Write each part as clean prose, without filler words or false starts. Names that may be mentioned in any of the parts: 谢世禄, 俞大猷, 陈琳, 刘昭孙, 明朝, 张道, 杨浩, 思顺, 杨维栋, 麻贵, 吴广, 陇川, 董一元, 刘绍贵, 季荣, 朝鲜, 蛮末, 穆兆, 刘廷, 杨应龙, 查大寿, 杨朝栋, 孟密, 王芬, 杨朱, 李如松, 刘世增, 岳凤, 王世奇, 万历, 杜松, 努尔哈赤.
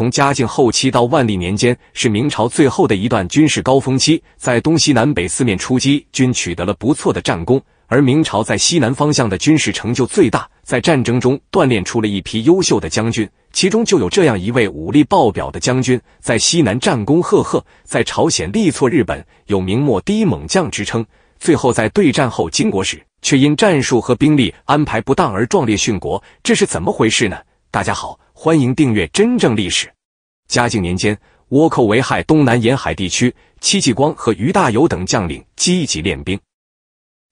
从嘉靖后期到万历年间是明朝最后的一段军事高峰期，在东西南北四面出击均取得了不错的战功。而明朝在西南方向的军事成就最大，在战争中锻炼出了一批优秀的将军，其中就有这样一位武力爆表的将军，在西南战功赫赫，在朝鲜力挫日本，有明末第一猛将之称。最后在对战后金国时，却因战术和兵力安排不当而壮烈殉国，这是怎么回事呢？大家好，欢迎订阅《真正历史》。嘉靖年间，倭寇危害东南沿海地区，戚继光和俞大猷等将领积极练兵，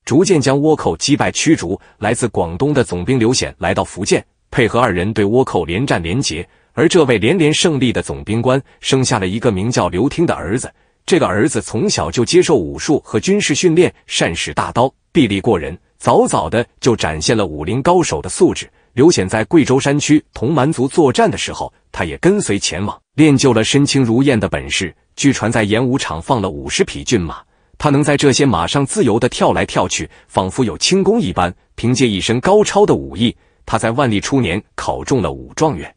逐渐将倭寇击败驱逐。来自广东的总兵刘显来到福建，配合二人对倭寇连战连捷。而这位连连胜利的总兵官，生下了一个名叫刘听的儿子。这个儿子从小就接受武术和军事训练，善使大刀，臂力过人，早早的就展现了武林高手的素质。刘显在贵州山区同蛮族作战的时候，他也跟随前往，练就了身轻如燕的本事。据传在演武场放了50匹骏马，他能在这些马上自由地跳来跳去，仿佛有轻功一般。凭借一身高超的武艺，他在万历初年考中了武状元，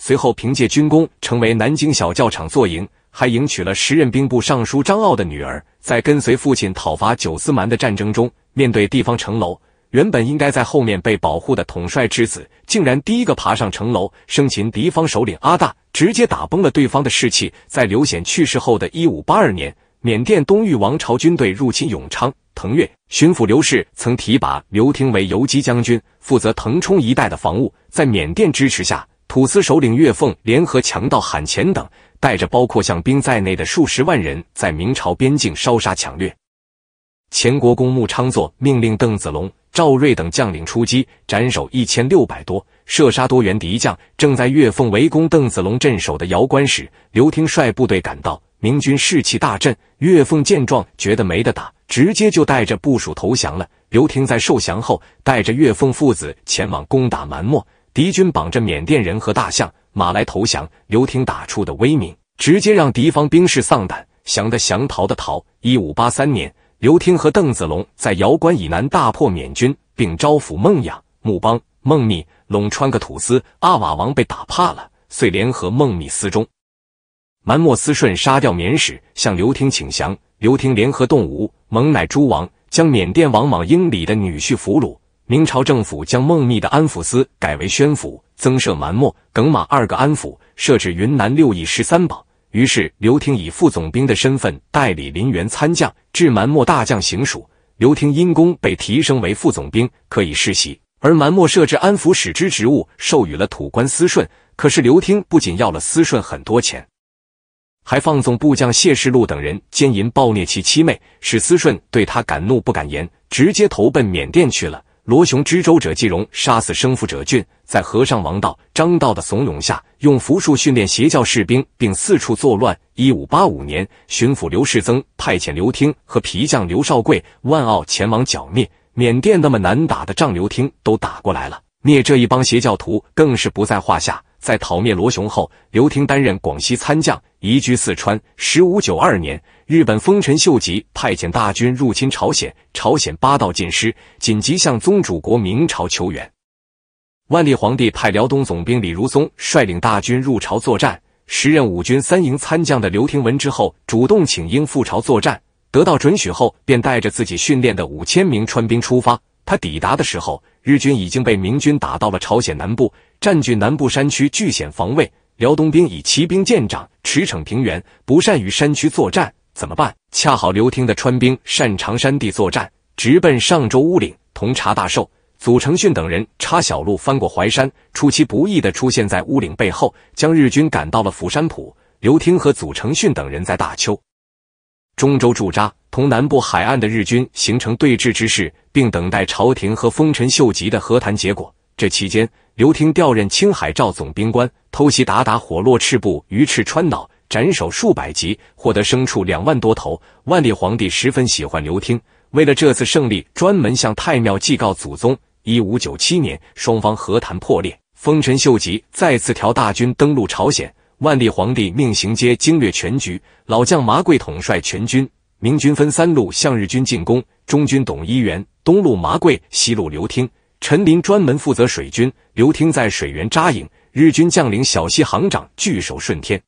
随后凭借军功成为南京小教场坐营，还迎娶了时任兵部尚书张骜的女儿。在跟随父亲讨伐九丝蛮的战争中，面对地方城楼，原本应该在后面被保护的统帅之子，竟然第一个爬上城楼，生擒敌方首领阿大，直接打崩了对方的士气。在刘显去世后的1582年，缅甸东域王朝军队入侵永昌、腾越，巡抚刘氏曾提拔刘听为游击将军，负责腾冲一带的防务。在缅甸支持下，土司首领岳凤联合强盗罕前等，带着包括象兵在内的数十万人，在明朝边境烧杀抢掠。前国公穆昌祚命令邓子龙、赵瑞等将领出击，斩首1600多，射杀多员敌将。正在岳凤围攻邓子龙镇守的瑶关时，刘听率部队赶到，明军士气大振。岳凤见状，觉得没得打，直接就带着部属投降了。刘听在受降后，带着岳凤父子前往攻打蛮末，敌军绑着缅甸人和大象、马来投降。刘听打出的威名，直接让敌方兵士丧胆，降的降，逃的逃。1583年，刘听和邓子龙在瑶关以南大破缅军，并招抚孟养、木邦、孟密、陇川各土司。阿瓦王被打怕了，遂联合孟密私中。蛮末私顺杀掉缅使，向刘听请降。刘听联合动武，蒙乃诸王，将缅甸王莽英里的女婿俘虏。明朝政府将孟密的安抚司改为宣抚，增设蛮末、耿马2个安抚，设置云南6邑13榜。于是刘听以副总兵的身份代理林园参将，至蛮末大将行署。刘听因功被提升为副总兵，可以世袭。而蛮末设置安抚使之职务，授予了土官思顺。可是刘听不仅要了思顺很多钱，还放纵部将谢世禄等人奸淫暴虐其妻妹，使思顺对他敢怒不敢言，直接投奔缅甸去了。罗雄知州者季荣杀死生父者俊，在和尚王道、张道的怂恿下，用符术训练邪教士兵，并四处作乱。1585年，巡抚刘世增派遣刘听和皮将刘绍贵、万奥前往剿灭。缅甸那么难打的仗，刘听都打过来了，灭这一帮邪教徒更是不在话下。在讨灭罗雄后，刘听担任广西参将，移居四川。1592年，日本丰臣秀吉派遣大军入侵朝鲜，朝鲜8道尽失，紧急向宗主国明朝求援。万历皇帝派辽东总兵李如松率领大军入朝作战。时任5军3营参将的刘听闻之后，主动请缨赴朝作战，得到准许后，便带着自己训练的5000名川兵出发。他抵达的时候，日军已经被明军打到了朝鲜南部，占据南部山区据险防卫。辽东兵以骑兵见长，驰骋平原，不善于山区作战，怎么办？恰好刘听的川兵擅长山地作战，直奔上州乌岭。同查大寿、祖承训等人插小路翻过淮山，出其不意地出现在乌岭背后，将日军赶到了釜山浦。刘听和祖承训等人在大邱、中州驻扎，同南部海岸的日军形成对峙之势，并等待朝廷和丰臣秀吉的和谈结果。这期间，刘听调任青海赵总兵官，偷袭鞑靼火络赤部于赤川脑，斩首数百级，获得牲畜2万多头。万历皇帝十分喜欢刘听，为了这次胜利，专门向太庙祭告祖宗。1597年，双方和谈破裂，丰臣秀吉再次调大军登陆朝鲜。万历皇帝命行街经略全局，老将麻贵统帅全军。明军分3路向日军进攻，中军董一元、东路麻贵、西路刘听。陈琳专门负责水军，刘听在水源扎营，日军将领小西行长据守顺天。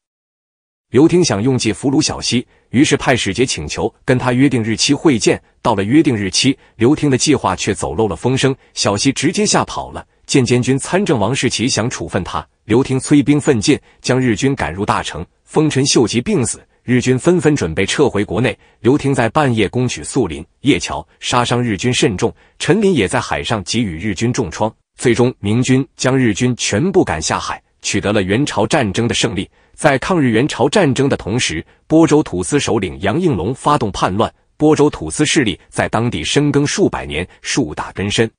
刘听想用计俘虏小西，于是派使节请求跟他约定日期会见。到了约定日期，刘听的计划却走漏了风声，小西直接吓跑了。建监军参政王世奇想处分他，刘听催兵奋进，将日军赶入大城。丰臣秀吉病死，日军纷纷准备撤回国内。刘听在半夜攻取宿林、叶桥，杀伤日军甚重。陈琳也在海上给予日军重创，最终明军将日军全部赶下海，取得了援朝战争的胜利。在抗日援朝战争的同时，播州土司首领杨应龙发动叛乱，播州土司势力在当地深耕数百年，树大根深。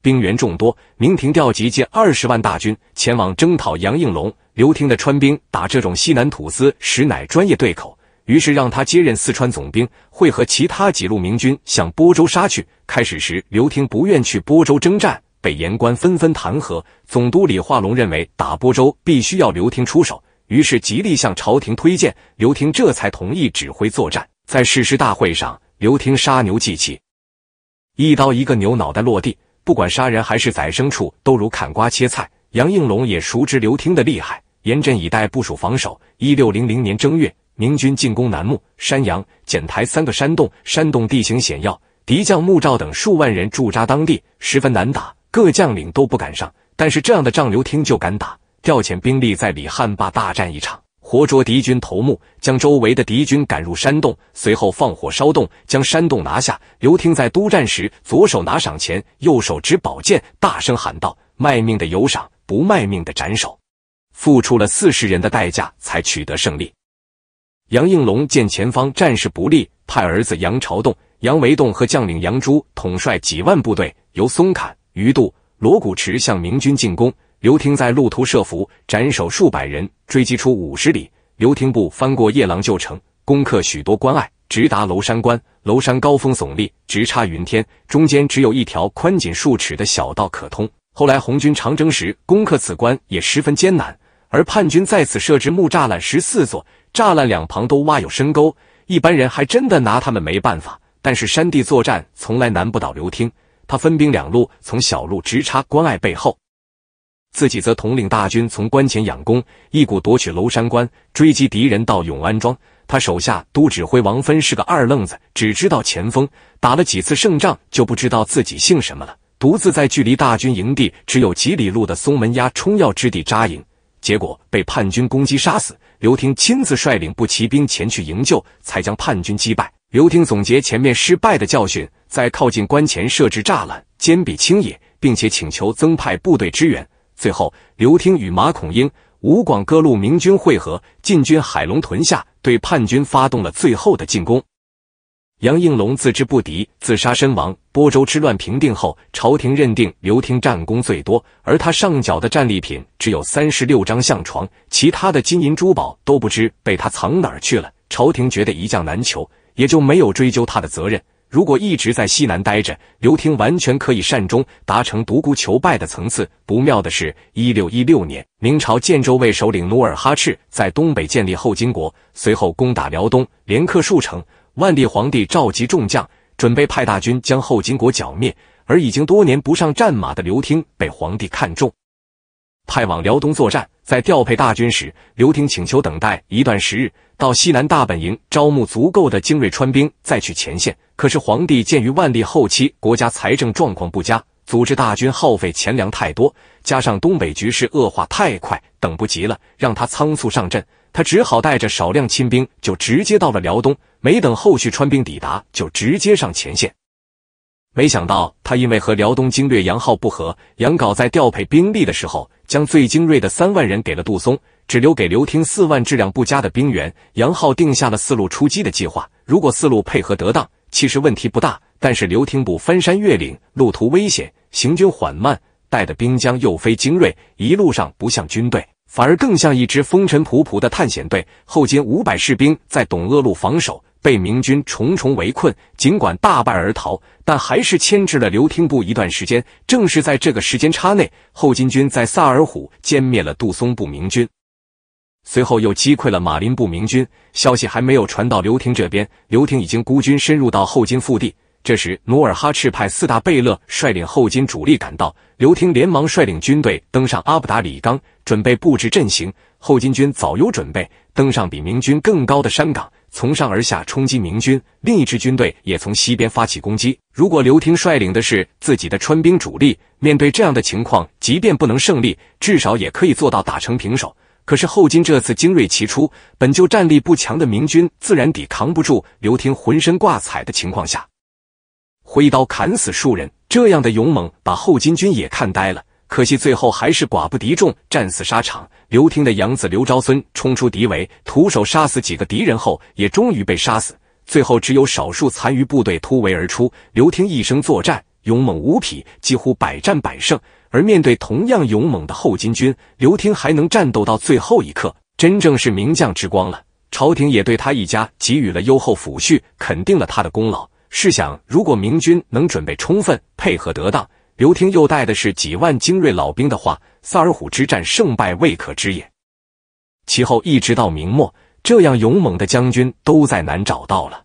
兵员众多，明廷调集近20万大军前往征讨杨应龙。刘听的川兵打这种西南土司实乃专业对口，于是让他接任四川总兵，会和其他几路明军向播州杀去。开始时，刘听不愿去播州征战，被言官纷纷弹劾。总督李化龙认为打播州必须要刘听出手，于是极力向朝廷推荐，刘听这才同意指挥作战。在誓师大会上，刘听杀牛祭旗，一刀一个牛脑袋落地。不管杀人还是宰牲畜，都如砍瓜切菜。杨应龙也熟知刘听的厉害，严阵以待，部署防守。1600年正月，明军进攻楠木、山阳、剪台3个山洞，山洞地形险要，敌将穆兆等数万人驻扎当地，十分难打，各将领都不敢上。但是这样的仗，刘听就敢打，调遣兵力在里汉坝大战一场，活捉敌军头目，将周围的敌军赶入山洞，随后放火烧洞，将山洞拿下。刘听在督战时，左手拿赏钱，右手执宝剑，大声喊道：“卖命的有赏，不卖命的斩首！”付出了40人的代价，才取得胜利。杨应龙见前方战事不利，派儿子杨朝栋、杨维栋和将领杨朱统帅几万部队，由松坎、鱼肚、罗古池向明军进攻。刘听在路途设伏，斩首数百人，追击出50里。刘听部翻过夜郎旧城，攻克许多关隘，直达娄山关。娄山高峰耸立，直插云天，中间只有一条宽仅数尺的小道可通。后来红军长征时，攻克此关也十分艰难，而叛军在此设置木栅栏14座，栅栏两旁都挖有深沟，一般人还真的拿他们没办法。但是山地作战从来难不倒刘听，他分兵2路，从小路直插关隘背后。自己则统领大军从关前养攻，一股夺取娄山关，追击敌人到永安庄。他手下都指挥王芬是个二愣子，只知道前锋，打了几次胜仗就不知道自己姓什么了，独自在距离大军营地只有几里路的松门崖冲要之地扎营，结果被叛军攻击杀死。刘听亲自率领步骑兵前去营救，才将叛军击败。刘听总结前面失败的教训，在靠近关前设置栅栏，坚壁清野，并且请求增派部队支援。最后，刘听与马孔英、吴广各路明军会合，进军海龙屯下，对叛军发动了最后的进攻。杨应龙自知不敌，自杀身亡。播州之乱平定后，朝廷认定刘听战功最多，而他上缴的战利品只有36张象床，其他的金银珠宝都不知被他藏哪儿去了。朝廷觉得一将难求，也就没有追究他的责任。如果一直在西南待着，刘听完全可以善终，达成独孤求败的层次。不妙的是，1616年，明朝建州卫首领努尔哈赤在东北建立后金国，随后攻打辽东，连克数城。万历皇帝召集众将，准备派大军将后金国剿灭，而已经多年不上战马的刘听被皇帝看中，派往辽东作战。在调配大军时，刘听请求等待一段时日，到西南大本营招募足够的精锐川兵，再去前线。可是皇帝鉴于万历后期国家财政状况不佳，组织大军耗费钱粮太多，加上东北局势恶化太快，等不及了，让他仓促上阵。他只好带着少量亲兵就直接到了辽东，没等后续川兵抵达，就直接上前线。没想到他因为和辽东经略杨浩不和，杨镐在调配兵力的时候，将最精锐的3万人给了杜松，只留给刘听4万质量不佳的兵员。杨浩定下了4路出击的计划，如果4路配合得当，其实问题不大。但是刘听部翻山越岭，路途危险，行军缓慢，带的兵将又非精锐，一路上不像军队，反而更像一支风尘仆仆的探险队。后金500士兵在董鄂路防守，被明军重重围困，尽管大败而逃，但还是牵制了刘听部一段时间。正是在这个时间差内，后金军在萨尔浒歼灭了杜松部明军，随后又击溃了马林部明军。消息还没有传到刘听这边，刘听已经孤军深入到后金腹地，这时，努尔哈赤派四大贝勒率领后金主力赶到，刘廷连忙率领军队登上阿卜达里岗，准备布置阵型。后金军早有准备，登上比明军更高的山岗，从上而下冲击明军。另一支军队也从西边发起攻击。如果刘廷率领的是自己的川兵主力，面对这样的情况，即便不能胜利，至少也可以做到打成平手。 可是后金这次精锐齐出，本就战力不强的明军自然抵扛不住刘廷浑身挂彩的情况下，挥刀砍死数人。这样的勇猛把后金军也看呆了。可惜最后还是寡不敌众，战死沙场。刘廷的养子刘昭孙冲出敌围，徒手杀死几个敌人后，也终于被杀死。最后只有少数残余部队突围而出。刘廷一生作战，勇猛无匹，几乎百战百胜。 而面对同样勇猛的后金军，刘廷还能战斗到最后一刻，真正是名将之光了。朝廷也对他一家给予了优厚抚恤，肯定了他的功劳。试想，如果明军能准备充分，配合得当，刘廷又带的是几万精锐老兵的话，萨尔浒之战胜败未可知也。其后一直到明末，这样勇猛的将军都再难找到了。